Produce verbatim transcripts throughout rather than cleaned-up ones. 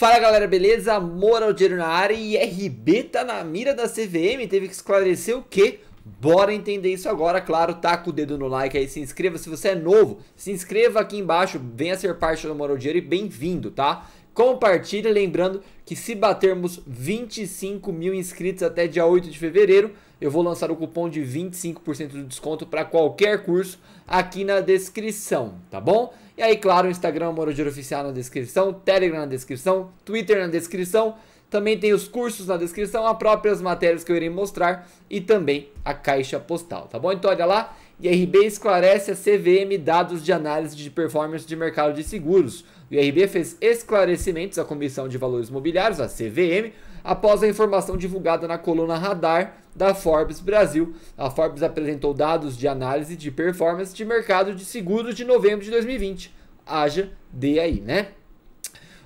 Fala galera, beleza? Amor ao Dinheiro na área e I R B tá na mira da C V M, teve que esclarecer o quê? Bora entender isso agora, claro, taca o dedo no like aí, se inscreva, se você é novo, se inscreva aqui embaixo, venha ser parte do Amor ao Dinheiro e bem-vindo, tá? Compartilhe, lembrando que se batermos vinte e cinco mil inscritos até dia oito de fevereiro, eu vou lançar o cupom de vinte e cinco por cento de desconto para qualquer curso aqui na descrição, tá bom? E aí, claro, o Instagram Amor ao Dinheiro Oficial na descrição, Telegram na descrição, Twitter na descrição, também tem os cursos na descrição, as próprias matérias que eu irei mostrar e também a caixa postal, tá bom? Então olha lá, I R B esclarece a C V M dados de análise de performance de mercado de seguros. O I R B fez esclarecimentos à Comissão de Valores Mobiliários, a C V M, após a informação divulgada na coluna Radar da Forbes Brasil. A Forbes apresentou dados de análise de performance de mercado de seguros de novembro de dois mil e vinte. Haja de aí, né?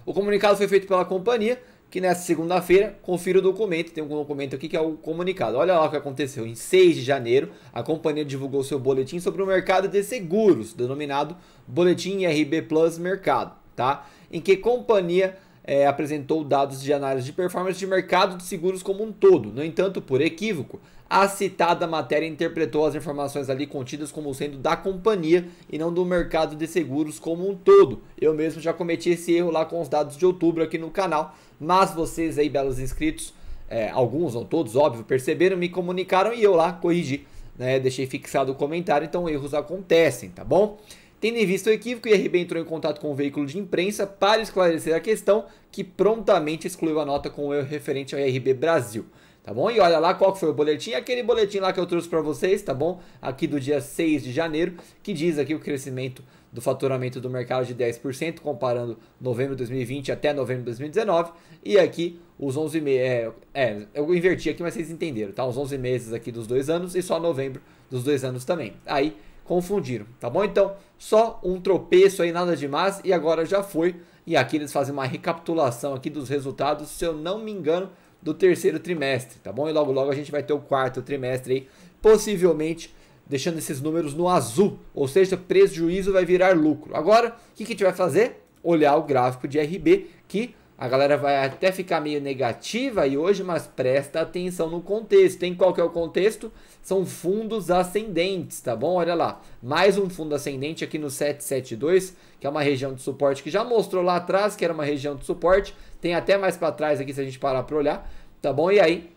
O comunicado foi feito pela companhia, que nessa segunda-feira, confira o documento, tem um documento aqui que é o comunicado. Olha lá o que aconteceu. Em seis de janeiro, a companhia divulgou seu boletim sobre o mercado de seguros, denominado Boletim I R B Plus Mercado, tá? Em que a companhia é, apresentou dados de análise de performance de mercado de seguros como um todo. No entanto, por equívoco, a citada matéria interpretou as informações ali contidas como sendo da companhia e não do mercado de seguros como um todo. Eu mesmo já cometi esse erro lá com os dados de outubro aqui no canal, mas vocês aí, belos inscritos, é, alguns, não todos, óbvio, perceberam, me comunicaram e eu lá corrigi, né? Deixei fixado o comentário, então erros acontecem, tá bom? Tendo em vista o equívoco, o I R B entrou em contato com o veículo de imprensa para esclarecer a questão, que prontamente excluiu a nota com o erro referente ao I R B Brasil, tá bom? E olha lá qual foi o boletim, aquele boletim lá que eu trouxe para vocês, tá bom? Aqui do dia seis de janeiro, que diz aqui o crescimento do faturamento do mercado de dez por cento, comparando novembro de dois mil e vinte até novembro de dois mil e dezenove, e aqui os onze meses, é, é, eu inverti aqui, mas vocês entenderam, tá? Os onze meses aqui dos dois anos e só novembro dos dois anos também. Aí, confundiram, tá bom? Então, só um tropeço aí, nada demais, e agora já foi. E aqui eles fazem uma recapitulação aqui dos resultados, se eu não me engano, do terceiro trimestre, tá bom? E logo logo a gente vai ter o quarto trimestre aí, possivelmente deixando esses números no azul, ou seja, prejuízo vai virar lucro. Agora, o que que a gente vai fazer? Olhar o gráfico de I R B, que a galera vai até ficar meio negativa aí hoje, mas presta atenção no contexto. Tem qual que é o contexto? São fundos ascendentes, tá bom? Olha lá, mais um fundo ascendente aqui no sete sete dois, que é uma região de suporte que já mostrou lá atrás, que era uma região de suporte. Tem até mais para trás aqui se a gente parar para olhar, tá bom? E aí,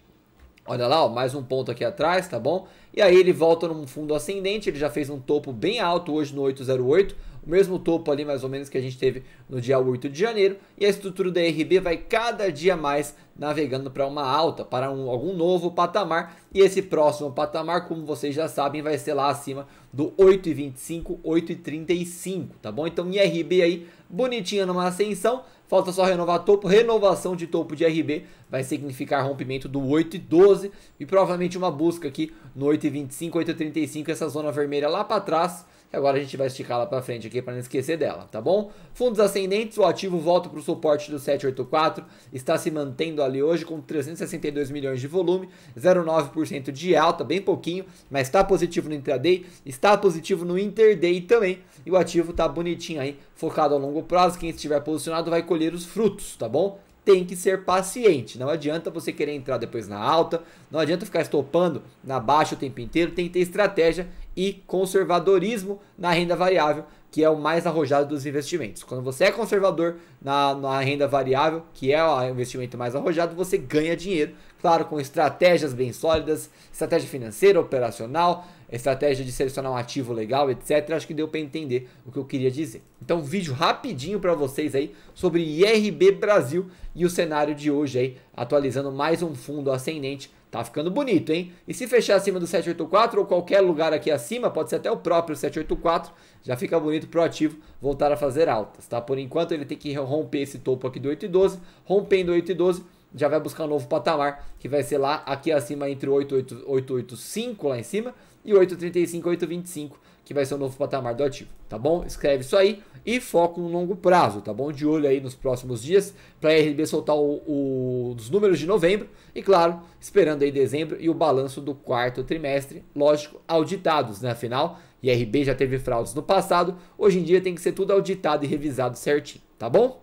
olha lá, ó, mais um ponto aqui atrás, tá bom? E aí ele volta num fundo ascendente, ele já fez um topo bem alto hoje no oito zero oito, o mesmo topo ali mais ou menos que a gente teve no dia oito de janeiro, e a estrutura da I R B vai cada dia mais navegando para uma alta, para um, algum novo patamar, e esse próximo patamar, como vocês já sabem, vai ser lá acima do oito vinte e cinco, oito trinta e cinco, tá bom? Então I R B aí, bonitinha numa ascensão, falta só renovar topo, renovação de topo de I R B vai significar rompimento do oito doze e provavelmente uma busca aqui no oito vinte e cinco, oito trinta e cinco, essa zona vermelha lá para trás, que agora a gente vai esticar lá para frente aqui para não esquecer dela, tá bom? Fundos ascendentes, o ativo volta para o suporte do sete oito quatro, está se mantendo ali hoje com trezentos e sessenta e dois milhões de volume, zero vírgula nove por cento de alta, bem pouquinho, mas está positivo no intraday, está positivo no interday também, e o ativo está bonitinho aí, focado a longo prazo, quem estiver posicionado vai colher os frutos, tá bom? Tem que ser paciente, não adianta você querer entrar depois na alta, não adianta ficar estopando na baixa o tempo inteiro, tem que ter estratégia e conservadorismo na renda variável, que é o mais arrojado dos investimentos. Quando você é conservador na, na renda variável, que é o investimento mais arrojado, você ganha dinheiro, claro, com estratégias bem sólidas, estratégia financeira, operacional, estratégia de selecionar um ativo legal, etcétera. Acho que deu para entender o que eu queria dizer. Então, vídeo rapidinho para vocês aí sobre I R B Brasil e o cenário de hoje aí, atualizando mais um fundo ascendente. Tá ficando bonito, hein? E se fechar acima do sete oito quatro ou qualquer lugar aqui acima, pode ser até o próprio sete oito quatro, já fica bonito pro ativo voltar a fazer altas, tá? Por enquanto ele tem que romper esse topo aqui do oito doze, rompendo o oito doze, já vai buscar um novo patamar, que vai ser lá aqui acima entre oito oito cinco lá em cima e oito trinta e cinco, oito vinte e cinco, que vai ser o novo patamar do ativo, tá bom? Escreve isso aí e foco no longo prazo, tá bom? De olho aí nos próximos dias para a I R B soltar o, o, os números de novembro e, claro, esperando aí dezembro e o balanço do quarto trimestre, lógico, auditados, né? Afinal, I R B já teve fraudes no passado, hoje em dia tem que ser tudo auditado e revisado certinho, tá bom?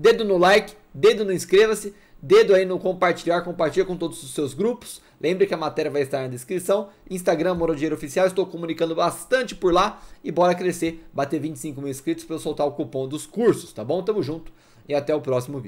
dedo no like, dedo no inscreva-se, dedo aí no compartilhar, compartilha com todos os seus grupos. Lembre que a matéria vai estar na descrição. Instagram, Amor ao Dinheiro Oficial, estou comunicando bastante por lá. E bora crescer, bater vinte e cinco mil inscritos para eu soltar o cupom dos cursos, tá bom? Tamo junto e até o próximo vídeo.